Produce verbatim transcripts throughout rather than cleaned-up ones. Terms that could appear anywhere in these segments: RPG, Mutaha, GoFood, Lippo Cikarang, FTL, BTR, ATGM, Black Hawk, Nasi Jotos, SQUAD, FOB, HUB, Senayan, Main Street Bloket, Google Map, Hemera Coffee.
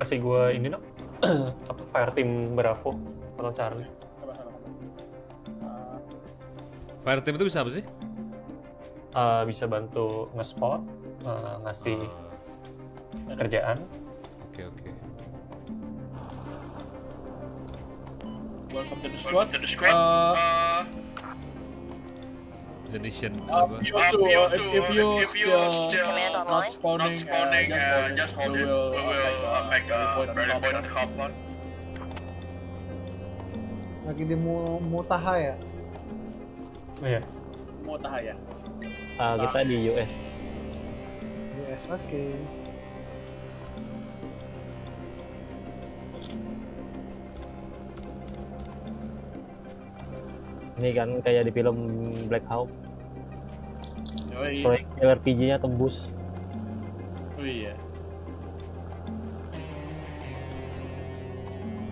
kasih gue ini dong, apa fire team Bravo atau Charlie? Fire team itu bisa apa sih? Uh, bisa bantu nge-spot, uh, ngasih uh. kerjaan. Oke okay, oke. Okay. Welcome to the squad. Welcome to the squad. Uh, uh, Indonesian uh, if you, uh, if you if you still, still not spawning, not spawning uh, just hold it, we will make a very important compound. Lagi di Mutaha ya? Oh iya. Mutaha ya? Ah, kita di U S. U S, oke. Okay. Ini kan kayak di film Black Hawk. Oh, iya. Proyek R P G-nya tembus. Oh iya.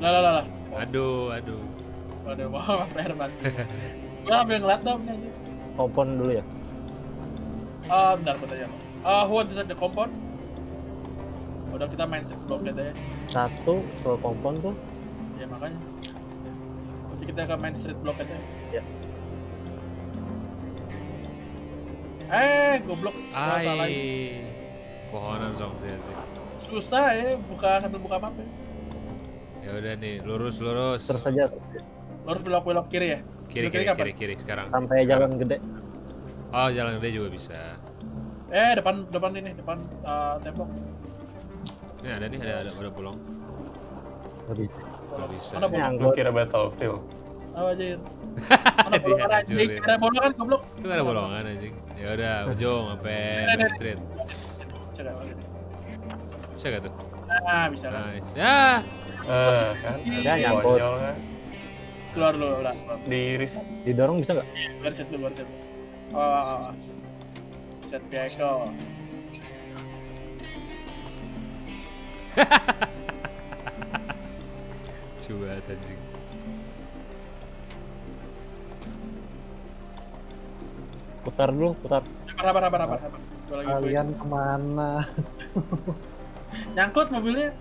Lah lah lah. Aduh, aduh. Aduh, maaf Herman. Gua ambil ngeliat dong aja. Kompon dulu ya. Ah, uh, bentar bentar ya. Ah, uh, who is the kompon? Udah kita main street bloket aja. Satu, soal kompon tuh. Ya makanya. Nanti kita ke main street bloket aja. Ya. Eh, goblok. Salah lagi. Pohonan sampai. Susah ya, buka sambil buka apa? Ya udah nih, lurus lurus. Terus aja. Lurus belok-belok kiri ya. Kiri kiri, kiri kiri kiri sekarang. Sampai sekarang. Jalan gede. Oh, jalan gede juga bisa. Eh, depan depan ini, depan uh, tembok. Ini ada nih, ada ada ada bolong. Enggak oh, bisa. Ada bolong ya, kira battlefield. Oh, anjir. Ada bolongan anjing, ada bolongan goblok. Itu ada bolongan anjing. Ya udah, ujung sampai Main Street. Coba lagi. Bisa enggak tuh? Ah, bisa lah. Nice. Ya. Eh, kan ada nyambut. Keluar dulu lah. Di reset. Didorong bisa nggak? Iya, reset dulu, reset. Oh, set vehicle. Coba anjing. Putar dulu, putar. Apa, apa, apa, apa. Kalian kemana? Nyangkut mobilnya.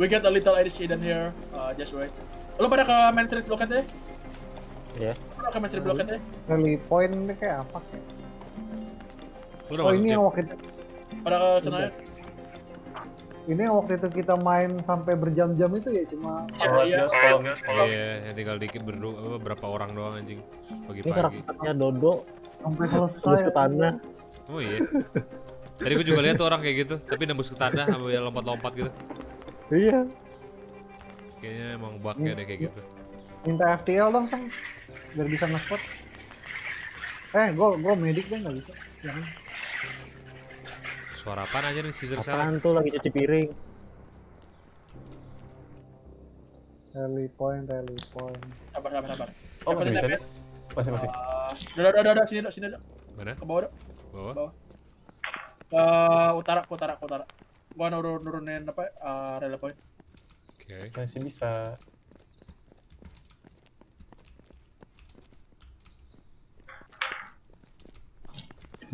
We get a little incident here, uh, just wait. Lo pada ke Main Street Bloket ya? Iya. Yeah. Lo ke Main Street Bloket ya? Rally point ini kayak apa? Oh ini yang waktu itu... Pada ke Senayan? Ini yang waktu itu kita main sampai berjam-jam itu ya? Cuma... Iya, iya, yang tinggal dikit berdua, berapa orang doang anjing. Pagi-pagi. Ini karakternya Dodo. Sampai selesai. Ke tanah. Oh iya. Tadi gue juga lihat tuh orang kayak gitu, tapi nembus ke tanah sama lompat-lompat gitu. Iya. Kayaknya emang bugnya deh kayak gitu. Minta F T L dong, Sang. Biar bisa nge-spot. Eh, gua gua medik deh, enggak bisa. Jangan. Suara apaan aja nih, scissor salah. Apaan tuh lagi cuci piring. Rally point, rally point. Sabar, sabar, sabar. Oh, masih bisa. Masih, masih. Udah, udah, udah, sini, udah, sini, udah. Mana? Ke bawah, udah. Bawah? Bawah. Eh, utara, ke utara, ke utara. Gua nurun-nurunin apa uh, relay point. Oke, okay. Masih bisa.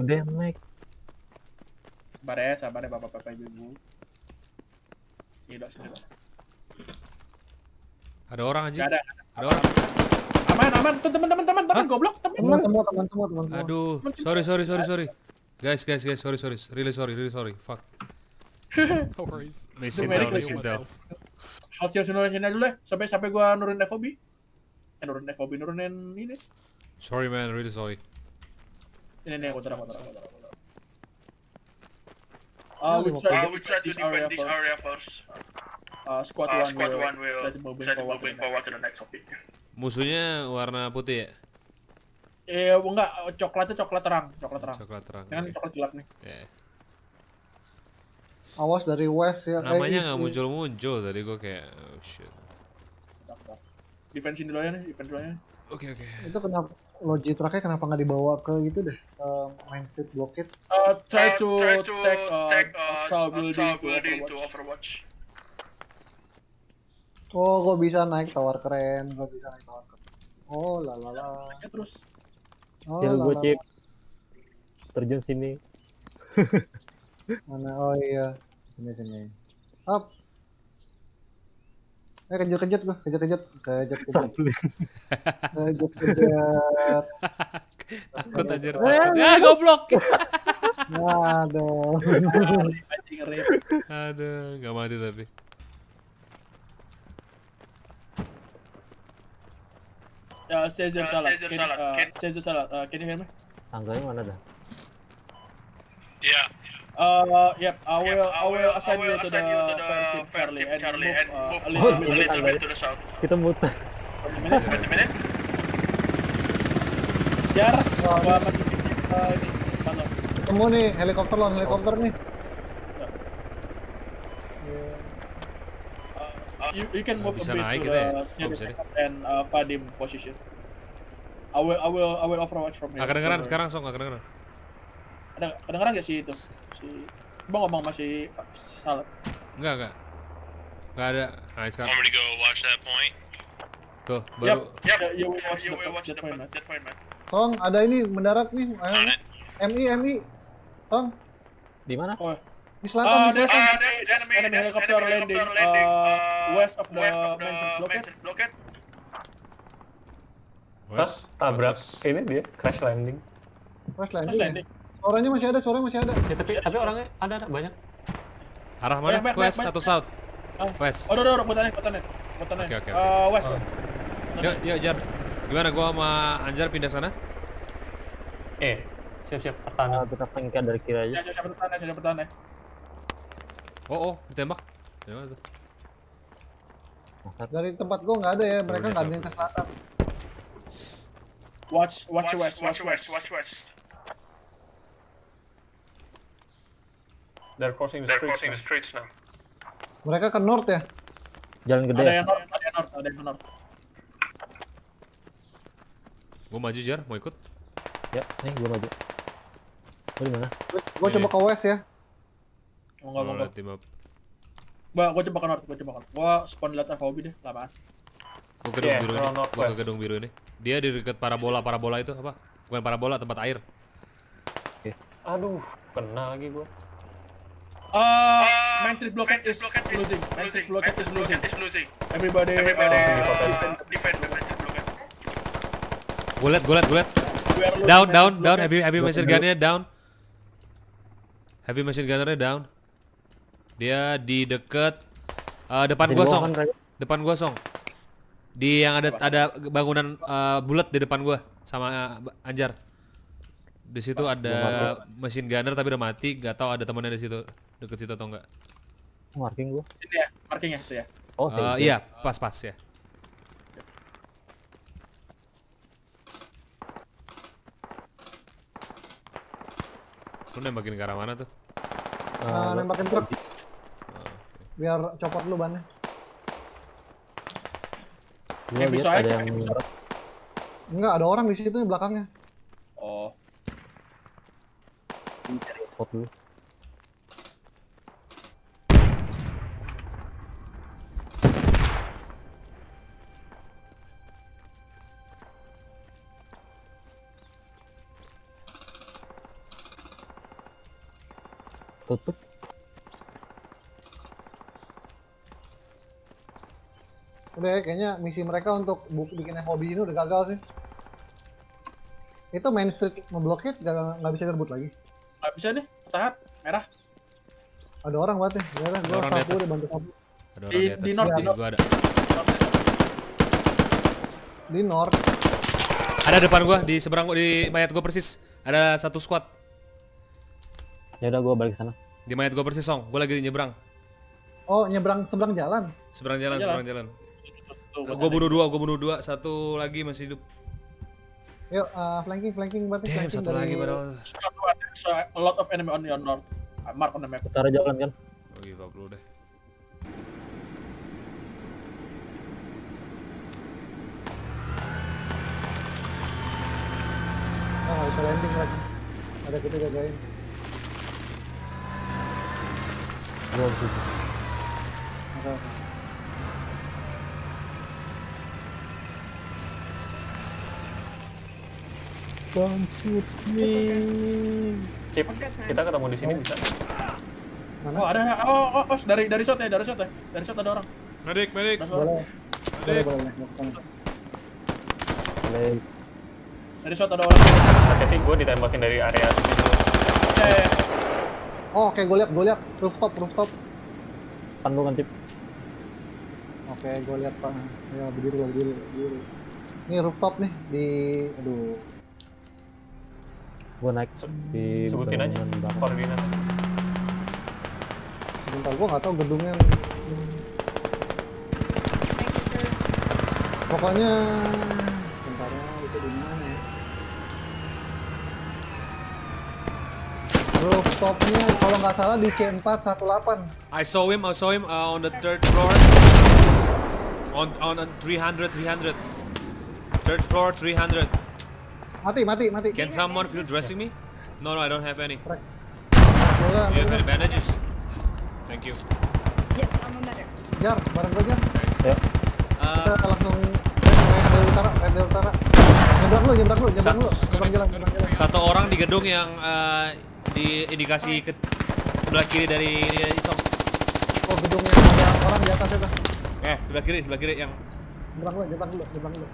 Udah naik. Sabar ya, sabar ya bapak-bapak ibu. Tidak sudah. Ada orang aja. Ada. Ada orang. Aman, aman. Tuh teman-teman, teman-teman goblok, teman-teman. Teman-teman, teman-teman. Aduh, sorry, sorry, sorry, sorry. Guys, guys, guys, sorry, sorry. Really sorry, really sorry. Fuck. No worries. Mesin down, mesin down. Harus nurunin sini dulu deh, sampai sampai gua nurunin F O B. Eh, nurunin F O B, nurunin ini. Sorry man, really sorry. Ini nih, kotor, kotor, kotor. Ah, we try, we try to defend this area first. Ah, squad one will try to moving forward to the next topic. Musuhnya warna putih ya? Eh, enggak, coklatnya coklat terang, coklat terang. Coklat terang. Jangan coklat gelap nih. Awas dari west ya. Namanya nggak muncul-muncul tadi gue kayak oh shit. Defense dulu ya nih, defense dulu ya. Oke oke. Itu kenapa logi trucknya kenapa nggak dibawa ke gitu deh? Main Street Bloket. Try to take Axel building to Overwatch. Oh, gue bisa naik tower keren, gue bisa naik tower keren. Oh lalala. Terus. Skill gue chip. Terjun sini. Mana? Oh iya, sini sini. Up. Eh kejut-kejut gua, kejut-kejut, kejut-kejut. Kejut-kejut. Takut anjir. Ah, goblok. Aduh. Aduh, enggak mati tapi. Ya, save your salad. Save your salad. Can you hear me? Tangganya mana dah? Yeah. Uh, yep. I will. I will assign you to the fairly and move a little bit to the south. Kita muter. Minute. Jar. Ketemu nih helikopter lawan helikopter nih. You you can move a bit to the and Fadim position. I will I will I will overwatch from here. Nggak kedengeran sekarang, Song. Nggak kedengeran. Ada kedengeran nggak sih itu? Si Bang ngomong masih salah. Enggak enggak. Enggak ada. Nah, sekarang. I'm gonna go watch that point. Tuh, baru. Yep, yep. You will watch, you will watch that point, man. That point, man. Song, ada ini mendarat nih. M I M I. Song. Di mana? Oh. Di selatan. Ada enemy helicopter landing west of the Main Street Bloket. West. Tabrak. Ini dia crash landing. Crash landing. Orangnya masih ada, orangnya masih ada. Ya, tapi tapi orangnya ada ada banyak. Arah mana? Eh, west atau south? Ah. West. Oh, udah udah buat tanya, buat tanya. Buat tanya. Oke, oke. Eh, west. Yuk, yuk, Jar. Gimana gua sama Anjar pindah sana? Eh, siap-siap pertahanan. Kita pengkir dari kiri aja. Ya, siap-siap pertahanan, siap-siap pertahanan. Oh, oh, ditembak. Gimana tuh? Dari tempat gua enggak ada ya, mereka enggak ada yang ke selatan. Watch, watch west, watch west, watch west. They're crossing the They're streets, crossing now. The streets now. Mereka ke north ya? Jalan gede. Ada yang north, ada yang north, ada yang north. Gua maju Jar, mau ikut? Ya, nih gua maju. Gua di mana? Gua coba ke west ya. Mau enggak mau enggak. Ba, gua coba ke north, gua coba ke north. Gua spawn lihat F O B deh, lamaan. Gua gedung yeah, biru ini. Gua ke gedung biru ini. Dia di dekat parabola, parabola itu apa? Bukan parabola, tempat air. Okay. Aduh, kena lagi gua. Uh, Main Street Bloket is losing. Main Street Bloket is losing. Everybody, everybody defend the Main Street Bloket. Gulet, gulet, gulet. Down, down, down. Heavy, heavy machine gunnya down. Heavy machine gunnernya down. Dia di deket depan gua Song. Depan gua Song. Di yang ada ada bangunan bulat di depan gua sama Anjar. Di situ ada mesin gunner tapi udah mati. Gak tau ada temannya di situ. Deket situ atau enggak? Marking gua. Sini ya, markingnya itu ya. Oh, uh, iya, pas-pas ya. Lu nembakin ke arah mana tuh? Uh, nembakin truk. Uh, okay. Biar copot lu bannya. Ya, bisa aja. Yang... Enggak, ada orang di situ di belakangnya. Oh. Cari spot dulu. Tutup. Udah ya, kayaknya misi mereka untuk bikin F O B ini udah gagal sih. Itu Main Street ngeblokir, gak, gak bisa ngerebut lagi. Gak bisa nih, tahan, merah. Ada orang banget nih, merah, gue sapu udah bantu kamu. Ada orang di atas, di north, di north. Di north. Ada depan gue, di seberang gue, di mayat gue persis. Ada satu squad. Yaudah gue balik sana. Di mayat gue persis Song, gue lagi nyebrang. Oh nyebrang, seberang jalan? Seberang jalan, seberang jalan. Gue bunuh dua, gue bunuh dua, satu lagi masih hidup. Yuk, uh, flanking, flanking berarti. Damn, satu dari... lagi padahal. A lot of enemy on your north. Mark on the map. Utara jalan kan? Oh gitu, perlu deh. Oh, gak bisa landing lagi. Ada kita jagain. Gua harus itu. Oke. Bangkit nih. Cip, kita ketemu di sini bisa. Oh ada, ada. Oh, oh, oh, dari dari shot ya, dari shot ya, dari shot ada orang. Medik, medik. Boleh. Medik. Boleh. Dari shot ada orang. Sakiti, gue ditembakin dari area sini dulu. Ya, ya. Oh, oke, gue lihat, gue lihat. Rooftop, rooftop. Tanggungan Cip. Oke, gue lihat pak. Ya berdiri, berdiri, berdiri. Ini rooftop nih di, aduh. Gue naik di. Sebutin aja. Koordinat. Sebentar, gue nggak tahu gedungnya. Pokoknya, bentarnya itu di mana ya? Rooftopnya kalau nggak salah di C empat satu delapan. I saw him, I saw him uh, on the third floor. On on three hundred, three hundred. Third floor three hundred. Mati, mati, mati. Can someone feel dressing me? No, no, I don't have any. Do you have any bandages? Thank you. Yes, I'm a medic. Jar, bareng gue Jar. Yep. Uh, Kita langsung dari utara, dari utara. Jembrak lu, jembrak lu, jembrak lu. Jembrak jalan, jembrak jalan. Satu orang di gedung yang uh, diindikasi ke sebelah kiri dari Isong. Oh, gedungnya ada orang di atas itu. Eh, sebelah kiri, sebelah kiri yang jebak lu, jebak lu, jebak lu.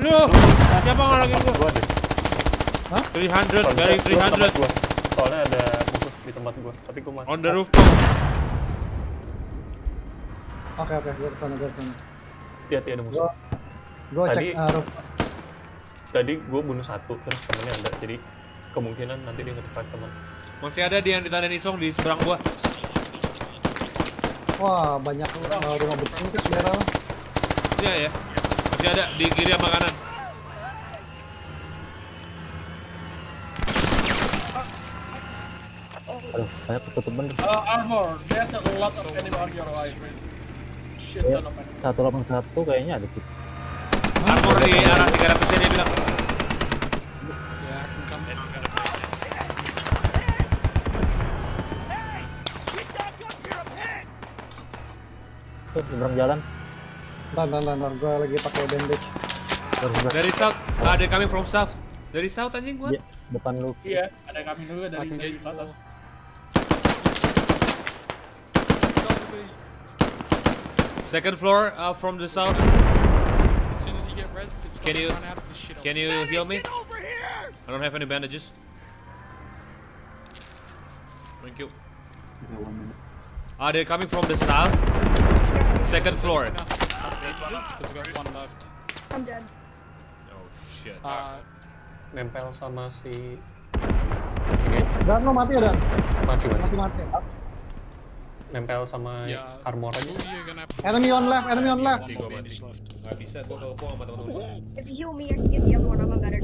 Aduh, siapa ngalangin gua? Hah? three hundred, dari three hundred. Soalnya ada musuh di tempat gua, tapi gua masih on the rooftop. Oke, oke, gua kesana, gua kesana. Hati-hati ada musuh. Gua cek rooftop. Tadi gua bunuh satu, terus temennya ada. Jadi kemungkinan nanti dia ngetepat temen. Masih ada dia yang ditandain Isong di seberang gua. Wah, banyak orang oh. Rumah betul ke daerah. Iya ya. Masih ada di kiri sama kanan. Aduh, saya ketutupan. Oh, armor. There's a lot of enemy armor right. Shit, yeah. satu delapan satu kayaknya ada tuh. Armor di arah tiga ratus dia bilang. Tuh, seberang jalan. Bentar, bentar, bentar, gue lagi pakai bandage. Dari south, ada kami from south. Dari south anjing gua. Iya, depan lu. Iya, ada kami juga dari dari selatan. Second floor uh, from the south. Can you Can you heal me? I don't have any bandages. Thank you. Are they coming from the south? Second floor. Because we got one left. I'm dead. Oh shit. Uh, nempel sama si. Dan lo mati ya Dan? Mati mati. Mati. Nempel sama yeah. Armor aja. Enemy on left. Enemy on left. Gak bisa. Gua kalau gua sama teman-teman. If you heal me, I can get the other one. I'm a medic.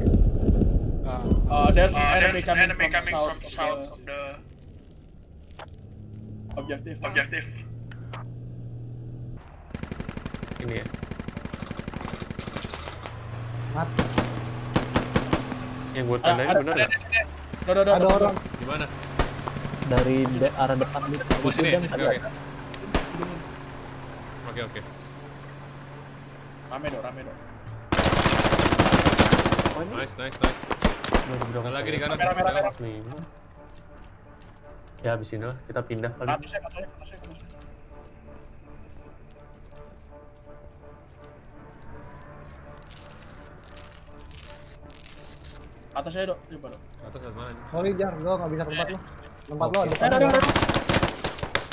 Uh, there's enemy coming from south of the. Objektif, objektif. Ini ya. Mat. Yang gue tandain bener nggak? Ada orang. Di mana? Dari arah depan di sini. Oke oke. Rame dong, rame dong. Nice nice nice. Ada lagi di kanan. Ya habis ini lah kita pindah kali. Atasnya, atasnya, atasnya, atasnya. Atasnya dok, coba dok. Atas dari mana? Sorry Jar, gua nggak bisa ke tempat lo. Tempat lo. Eh, ada ada.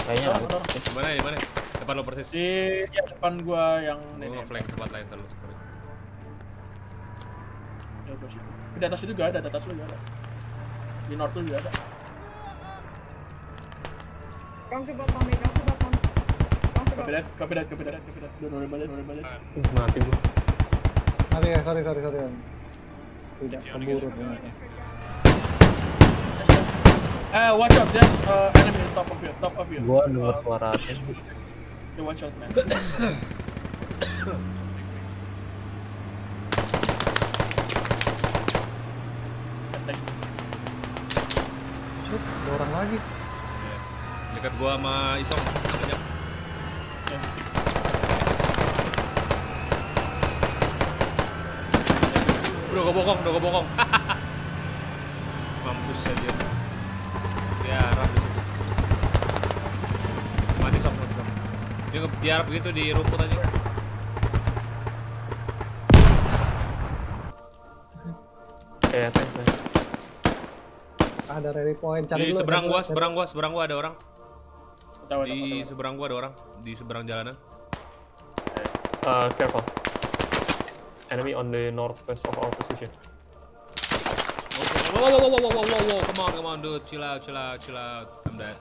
Kayaknya ada. Di mana? Di mana? Depan lo persis. Di ya, depan gua yang ini. Gua flank tempat lain terus. Ya gua sih. Di atas juga ada, di atas lo juga ada. Di north juga ada. Don't give up on me, don't give up on me. Copy that, copy that, copy that, copy that. Don't worry about it, don't worry about it. Mati gua. Mati ya, sorry, sorry, sorry. Tidak, keburu. Eh, watch out, there's uh, enemy on top of you, top of you. Gua dengar suara atas. You watch out, man. Shit, ada orang lagi. Dekat gua sama Isong. Banyak. Ya. Udah gue bokong, udah gue bokong. Mampus ya dia. Dia harap disitu. Mati sok, mati sok. Dia, dia harap begitu di rumput aja. Eh, thanks, thanks. Ada rally point, cari dulu. Di seberang gua, seberang gua, seberang gua ada orang. Di seberang gua ada orang, di seberang jalanan. Uh, careful. Enemy on the northwest of our position. Whoa, whoa, whoa, whoa, whoa, whoa, whoa! Come on, come on, dude. Chill out, chill out, chill out. I'm dead.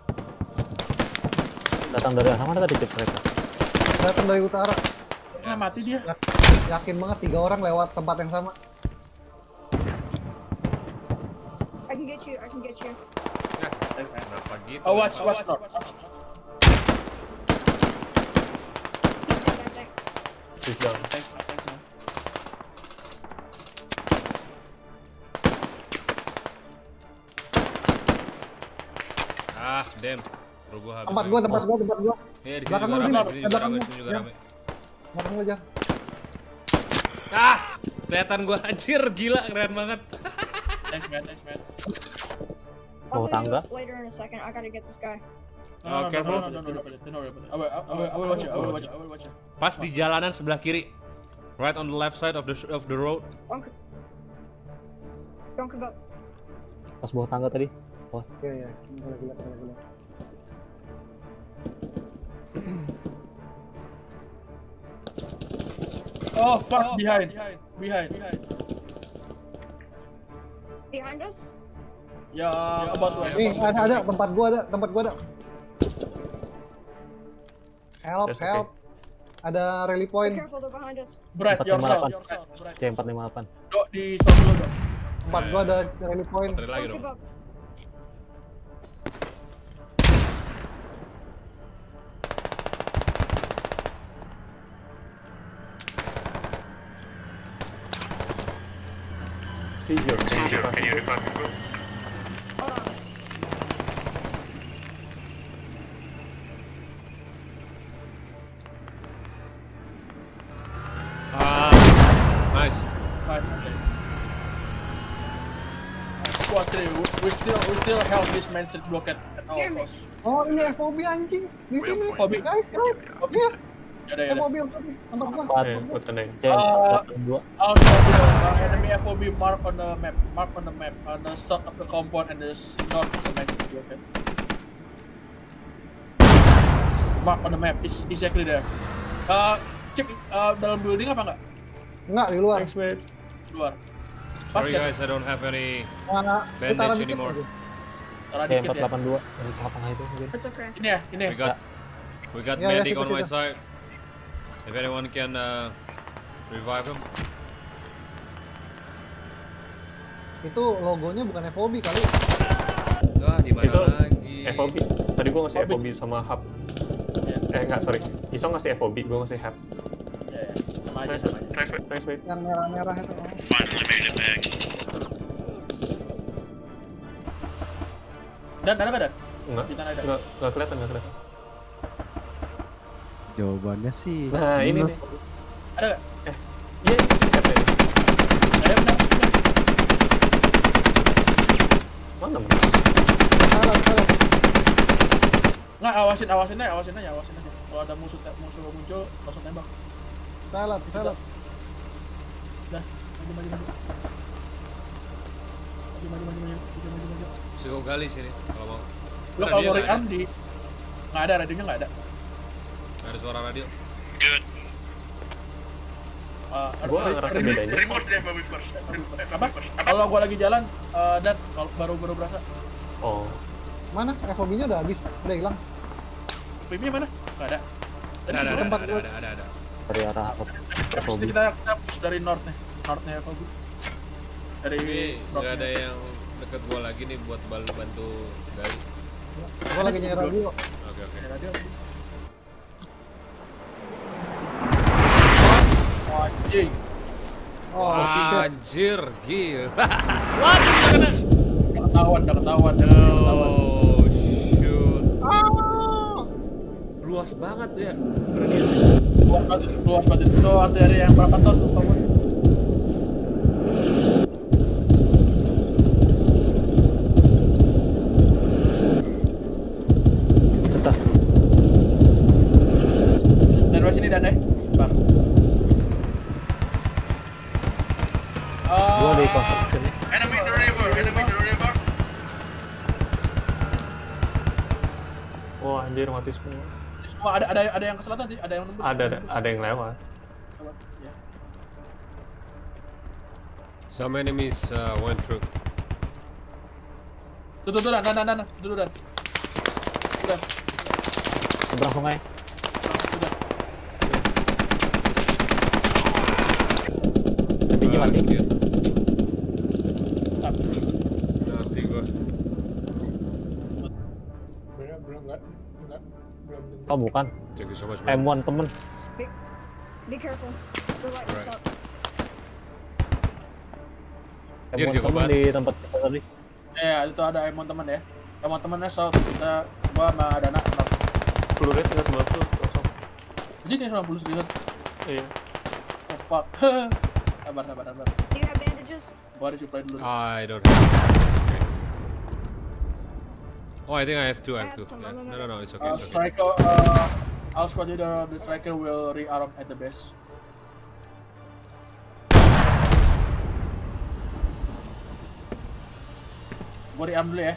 Datang dari arah mana tadi mereka? Datang dari utara. Ya mati dia. Yakin banget tiga orang lewat tempat yang sama. I can get you. I can get you. Oh, watch, watch, watch. He's down. Thanks, man. Thanks, man. Ah, damn. Bro, gua habis. Tempat gua, tempat gua, tempat gua. Iya, di sini juga rame, di sini juga rame. Belakang gua aja. Ah, kelihatan gua anjir, gila, keren banget. Thanks, man. Thanks, man. Oh, tangga. Later in a second, I gotta get this guy. Oke bro, pas di jalanan sebelah kiri, right on the left side of the of the road. Pas bawah tangga tadi, pas. Iya ya, gila gila gila. Oh fuck, behind, behind, behind. Behind us? Ya, about west. Nih ada ada tempat gua ada, tempat gua ada. Help, okay. Help. Ada rally point. Brad, yourself. C empat lima delapan. Dok, di sound dulu, Dok. Empat gua ada rally point. Baterai lagi dong. Seizure, seizure. Can you report me? Still help this Main Street Bloket at all costs. Oh ini F O B anjing di sini. F O B guys, guys. Oke. Ada ya. F O B nomor dua. Oh, enemy F O B mark on the map. Mark on the map. On the south of the compound and the north of the Main Street Bloket. Mark on the map. Is exactly there. Uh, cek uh, dalam building apa enggak? Enggak, di luar. Di luar. Sorry guys, I don't have any bandage anymore. Dikit, ya, empat delapan dua dari kelapang itu mungkin. Okay. Ini ya, ini. We got, we got yeah, medic yeah, on my yeah. side. If anyone can uh, revive him. Itu logonya bukan F O B kali. Wah, di mana lagi? F O B. Tadi gua ngasih F O B sama H U B. Yeah. Eh, enggak, sorry. Isong ngasih F O B, gua ngasih H U B. Ya, ya. Sama aja sama. Thanks, thanks, mate. Yang merah-merah itu. Finally made it back. Dan, mana ada? Enggak, enggak, enggak kelihatan, enggak kelihatan. Jawabannya sih. Nah, ini nih. Ada enggak? Eh, iya, siapa ini? Ada benar. Mana? Salah, salah. Enggak, awasin, awasin aja, awasin aja, awasin aja. Kalau ada musuh musuh muncul, langsung tembak. Salah, salah. Dah, maju, maju, maju. Maju, maju, maju, maju, maju, maju. Bisa gue gali sini, kalau mau. Lo kalau mau rearm di... Nggak ada, radionya nggak ada. Nggak ada suara radio. Good. Gue nggak ngerasa bedanya. Remote deh, baby first. Apa? Kalau gue lagi jalan, dan baru-baru berasa. Oh. Mana? F O B-nya udah habis, udah hilang. F O B-nya mana? Nggak ada. Ada, ada, ada, ada, ada. Dari arah F O B. Kita push dari north nih. North-nya F O B. Dari... Nggak ada yang... Dekat gua lagi nih buat bantu gali. Gua lagi nyari radio. Oke oke. Radio. Anjing. Oh, anjir, gila. Wah, kena. Ketahuan, ketahuan, ketahuan. Oh, shoot. Luas banget ya. Radiasi. Luas banget, luas banget. Itu artinya yang berapa ton? Anjir, mati semua. Semua ada ada ada yang ke selatan sih, ada yang nembus. Ada ada, ada yang lewat. Lewat, ya. Some enemies uh, went through. Tuh tuh tuh, dan dan dan dan. Tuh dan. Udah. Seberang sungai. Tinggi mati. Mati gua. Bener belum enggak? Enggak. Belum. Oh, bukan. M one temen. Be, be careful. The right is up. Emon temen di tempat kita tadi. Ya, itu ada Emon temen ya. Emon temennya soal kita gua sama Dana. Pelurunya tinggal sebelah tuh kosong. Jadi dia sembilan puluh sedikit. Iya. Oh fuck. Sabar, sabar, sabar. Do you have bandages? Gua harus supply dulu. I don't have. Okay. Oh, I think I have two. I have two. Yeah. No, no, no, it's okay. Uh, it's okay. Striker, uh, our squad leader, the striker will rearm at the base. Gua rearm dulu ya.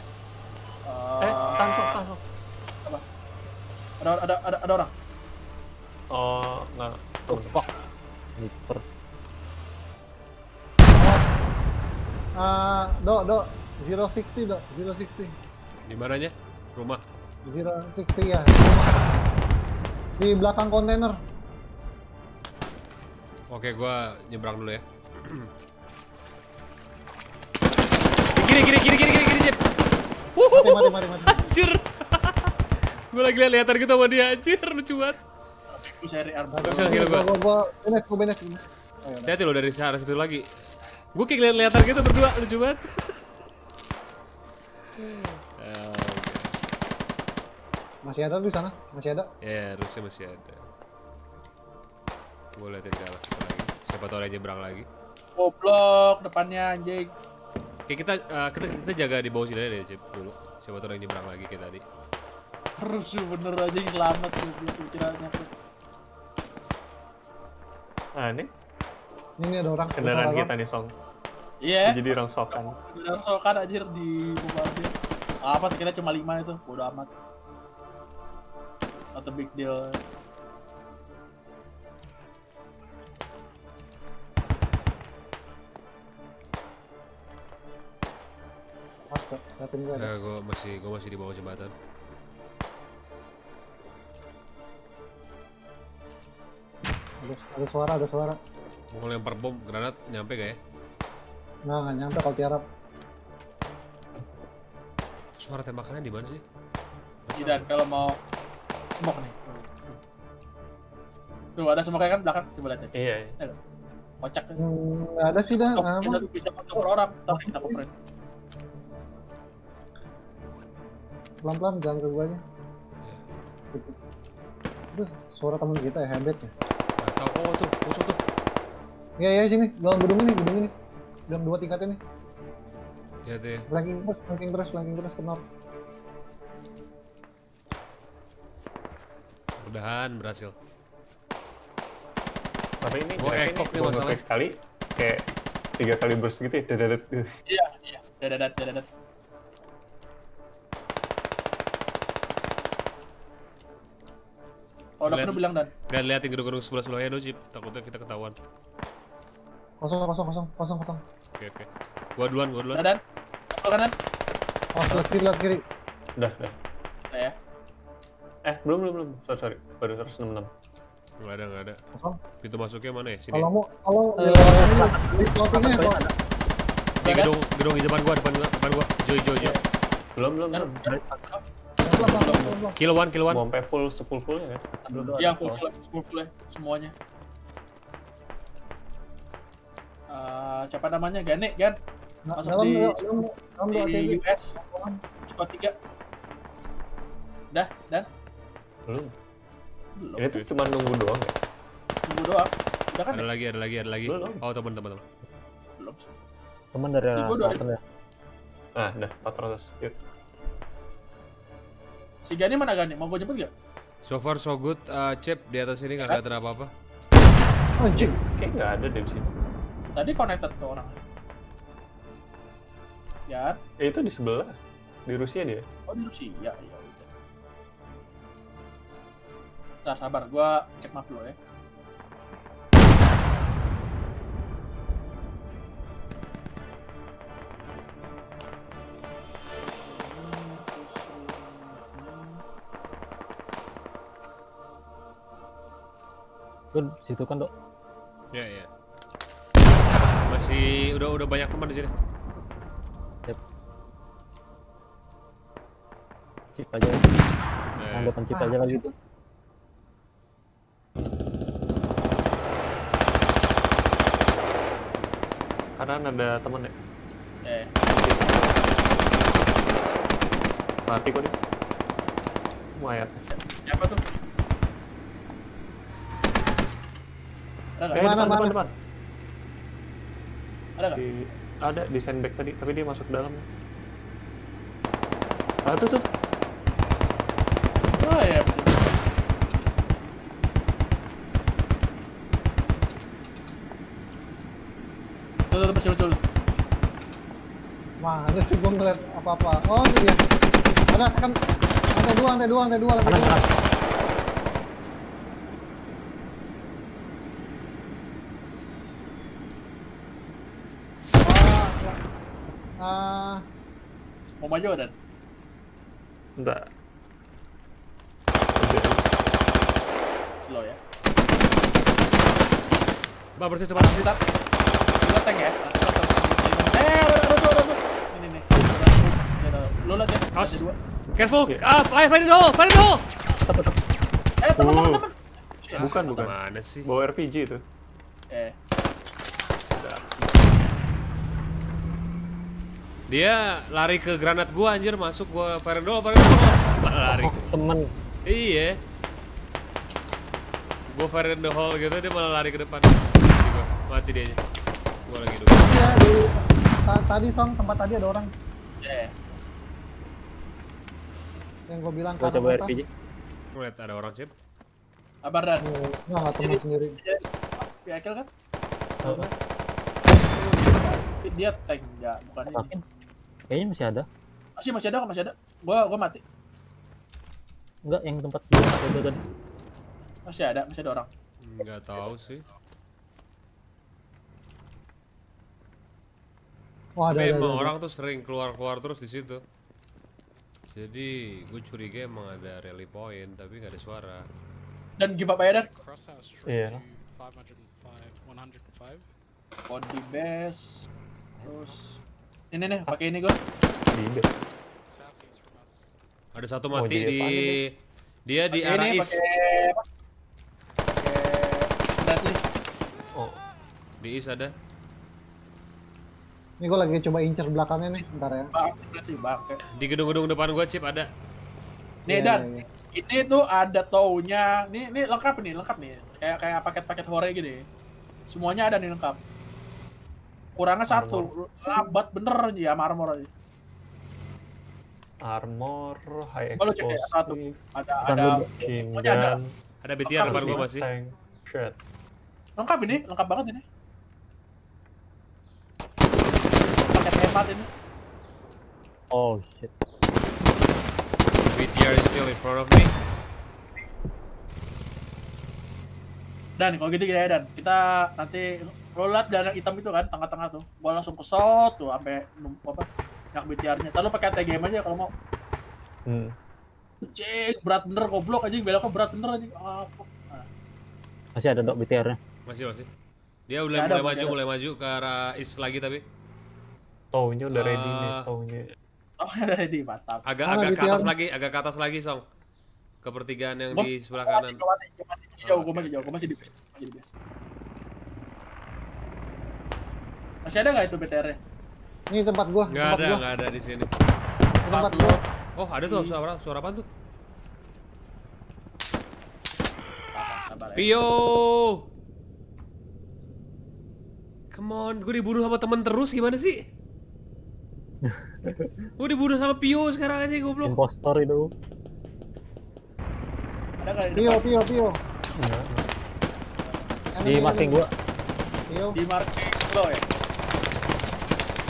Uh... Eh, tansok, tansok. Apa? Ada, ada, ada, ada orang? Oh, nggak. Oh, fuck. Niper. Ah, do, do. nol enam nol, do. nol enam nol. Di mananya? Rumah? nol enam nol, ya. Rumah. Di belakang kontainer. Oke, gua nyebrang dulu ya. Kiri, kiri, kiri, kiri, kiri. Mati, mati, mati, mati. Anjir. Gue lagi lihat-lihatan gitu sama dia, anjir, lucu banget. Gue cari arm. Gue benet, gue benet. Hati-hati lo dari arah situ lagi. Gue kayak lihat-lihatan gitu berdua, lucu banget. Masih ada di sana? Masih ada? Ya, harusnya masih ada. Gue liatin ke arah situ lagi. Siapa tau dia nyebrang lagi. Goblok, depannya anjing. Oke, kita, uh, kita kita jaga di bawah sini aja deh, Cip, dulu. Siapa tau yang nyebrang lagi kayak tadi. Harus bener aja selamat tuh, pikirannya. Nah, ini. Ini ada orang kendaraan kita nih, Song. Iya. Yeah. Jadi rongsokan. Rongsokan anjir di bombardir. Apa sih, kita cuma lima itu, bodo amat. Not a big deal. Nah, gue masih, gue masih di bawah jembatan. Ada, ada suara, ada suara. Mau lempar bom, granat, nyampe gak ya? Nah, nggak nyampe kalau tiarap. Suara tembakannya di mana sih? Tidak, kalau mau smoke nih. Tuh ada smoke kan belakang, coba lihat. Iya. iya. Kocak. Hmm, ada sih dah. Kita bisa kontrol orang, tapi kita coverin. Pelan-pelan jangan ke guanya. Aduh, suara teman kita ya, hebat ya. Tahu, oh tuh, musuh tuh. Iya iya sini, dalam gedung ini, gedung ini. Dalam dua tingkatnya nih. Iya tuh ya. Flanking terus, flanking terus, flanking terus, kenal. Mudah-mudahan berhasil. Tapi ini gua ekok nih masalahnya sekali. Kayak tiga kali burst gitu ya, dadadat. Iya, iya, dadadat, dadadat. Oh, dokter bilang dan. Gak liatin gedung-gedung sebelah sebelahnya dulu, Cip. Takutnya kita ketahuan. Kosong, kosong, kosong, kosong, kosong. Oke, oke. Gua duluan, gua duluan. Dan. Ke kanan. Oh, lewat kiri, lewat kiri. Udah, udah. Udah ya. Eh, belum, belum, belum. Sorry, sorry. Baru seratus enam puluh enam. Enggak ada, enggak ada. Kosong. Pintu masuknya mana ya? Sini. Kalau mau, kalau lotnya kok. Di gedung, gedung di depan gua, depan gua, depan gua. Joy, joy, joy. Belum, belum. Kill one, kill one. Bompe full, sepuluh full ya? Iya, full full, sepuluh full ya, semuanya. Siapa namanya? Gane, Gan. Masuk di U S. Squad tiga. Udah, Dan? Belum. Ini tuh cuma nunggu doang ya? Nunggu doang. Udah kan? Ada lagi, ada lagi, ada lagi. Oh, teman, teman, teman. Belum. Teman dari Selatan ya? Nah, udah, empat ratus. Yuk. Si Gani mana Gani? Mau gue jemput gak? So far so good, uh, Cip, di atas sini gak kelihatan apa-apa. Oh, Cip. Kayaknya gak ada deh disini. Tadi connected ke orang. Ya? Eh, itu di sebelah. Di Rusia dia. Oh, di Rusia, iya, iya. Bentar, sabar, gua cek map dulu ya. Lu situ kan, Dok? Iya, iya. Masih udah udah banyak teman di sini. Yep. Cip aja. Nah, anggapan cip aja lagi tuh. Kanan ada teman ya? Eh. Mati kok nih. Mayat. Siapa tuh? Ada nggak? Eh, depan, depan, depan. Ada nggak? Di, ada di sandbag tadi, tapi dia masuk dalam. Ah, tuh, tuh. Oh, ya. Tuh, tuh, tuh, tuh, tuh. Mana sih gua ngeliat apa-apa? Oh, iya. Ada, kan. Lantai dua, lantai dua, lantai dua, lantai dua. Kanan, kanan. Uh... Mau maju Dan? Enggak. Slow ya. Mbak bersih cepat bersih tak. Kita tank ya. Eh, ada tuh, ada tuh. Ini nih. Lo lihat ya. Awas. Careful. Ah, fire, fire it all, fire it all. Eh, teman, teman, teman. Bukan, bukan. Mana sih? Bawa R P G itu. Eh. Dia lari ke granat gua anjir, masuk gua Ferendo, Ferendo. Lari. Temen. Iya. Gua Ferendo hall gitu, dia malah lari ke depan. Mati dia aja. Gua lagi dulu. Ya, tadi Song, tempat tadi ada orang. Iya. Yeah. Yang gua bilang kan coba R P G. Lihat ada orang, Cip. Apa Ran? Enggak, teman sendiri. Piakil kan? Apa? Dia tank, enggak, bukan ini. Kayaknya masih ada. Masih masih ada kok, masih ada. Gua gua mati. Enggak, yang tempat gua ada tadi. Masih ada, masih ada orang. Enggak tahu sih. Wah, ada, memang ada, ada, orang ada. Tuh sering keluar-keluar terus di situ. Jadi, gue curiga emang ada rally point tapi enggak ada suara. Dan give up aja Dan. Iya. lima nol lima, satu nol lima. Body base. Terus ini nih, pakai ini gua. Ada satu mati oh, di dia pake di arah ini, is. Pakai pakai oh, di is ada. Ini gua lagi coba incer belakangnya nih, bentar ya. Di gedung-gedung depan gua Cip ada. Nih yeah, Dan, yeah, yeah. Ini tuh ada taunya. Nih, nih lengkap nih, lengkap nih. Kayak kayak paket-paket hore gini. Semuanya ada nih lengkap. Kurangnya satu, lambat bener ya sama armor aja. Armor, high explosive. Satu. Ada ada semuanya ada. Ada B T R depan gua masih. Shit. Lengkap ini, lengkap banget ini. Paket hebat ini. Oh shit. B T R is still in front of me. Dan kalau gitu gini ya Dan, kita nanti lo liat gak ada hitam itu kan, tengah-tengah tuh gua langsung kesot tuh, sampe apa, nyak B T R-nya ntar lo pake A T G M aja kalau mau. Hmm. Cik, berat bener goblok aja, beloknya berat bener aja. Ah, nah. Masih ada Dok B T R-nya? Masih, masih. Dia udah mulai, mulai maju, ada. mulai maju ke arah east lagi tapi taunya udah uh, ready nih, taunya oh udah ready, mantap. Agak, agak ke atas lagi, agak ke atas lagi Song. Kepertigaan yang Bom, di sebelah kanan. Gua masih jauh, gua masih jauh, gua masih di base, masih di base. Masih ada nggak itu B T R-nya? Ini tempat gua. Nggak ada, nggak ada di sini. Tempat gua. Oh ada tuh suara suara apa tuh? Pio, come on, gua diburu sama temen terus gimana sih? Gua diburu sama Pio sekarang aja goblok. Impostor itu. Pio, Pio, Pio. Di marking gua. Pio. Di marking lo ya.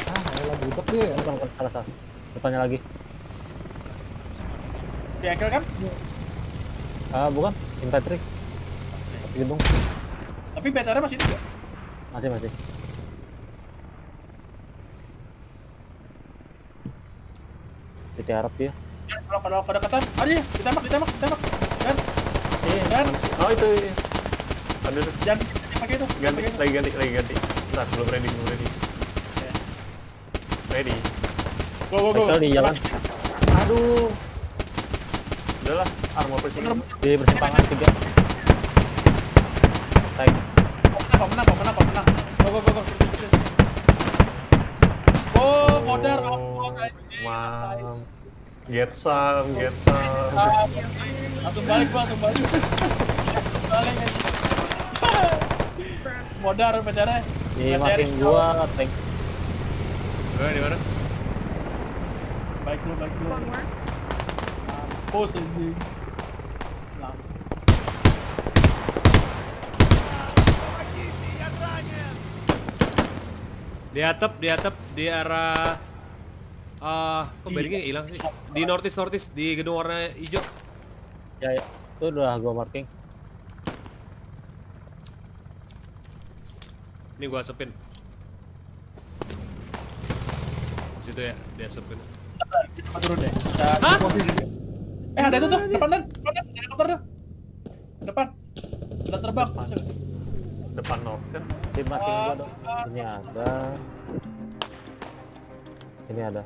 Ah, elah butek dia. Bukan, bukan, salah, salah. Depannya lagi. Vehicle kan? Ah, bukan, infantry. Tapi gedung. Tapi B T R masih itu nggak? Masih, masih. B T R dia. Kalau kalau kalau dekatan, ada ya, ditembak, ditembak, ditembak. Dan, iya, dan. Oh itu. Iya. Aduh, jangan, jangan pakai itu. Ganti, ganti, lagi ganti, lagi ganti. Bentar, belum ready, belum ready. Okay. Ready. Go, go, go. Kali jalan. Aduh. Udahlah, armor pressing. Di persimpangan tiga. Thanks. Menang, menang, menang, menang. Go, go, go, go. Oh, modar off anjing. Wow. Get some, get some. Langsung balik, Bang, langsung balik. Balik. Modar pacarnya. Di makin gua, thanks. Gua di mana? Baik lu, baik lu. Mampus anjing. Di atap, di atap, di arah uh, kok beringnya hilang sih? Di northeast, northeast, di gedung warna hijau. Ya, ya. Itu udah gua marking. Ini gua asepin. Situ ya, dia asepin. Kita turun deh. Hah? Eh, ada itu tuh, depan dan, depan dan, ada koper tuh. Depan. Udah terbang. Depan north kan? Tim marking gua dong. Ini ada. Ini ada.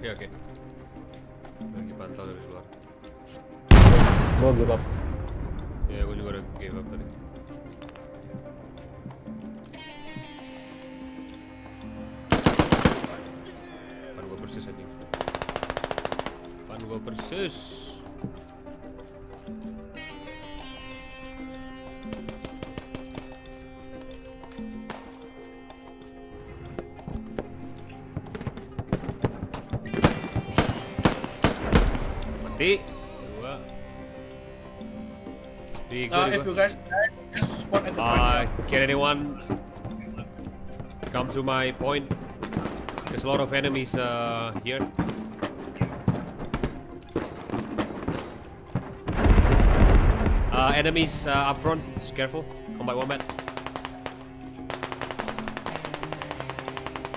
Oke, oke. Lagi pantau dari luar. Gua give up. Ya, gua juga udah give up tadi. Pan gua persis aja. Pan gua persis. Di gua di gua if you guys support at the point. Can anyone come to my point? There's a lot of enemies uh, here. Uh, enemies uh, up front. Just careful. Come by one man.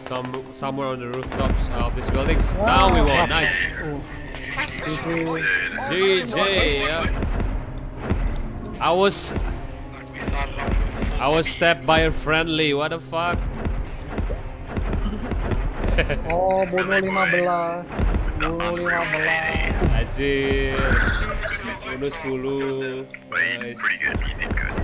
Some somewhere on the rooftops of these buildings. Wow. Now we won. Nice. Oof. G G, yeah. I was I was stabbed by a friendly. What the fuck? Oh, bunuh lima belas. Bunuh lima belas. Anjir. Bunuh sepuluh. Nice.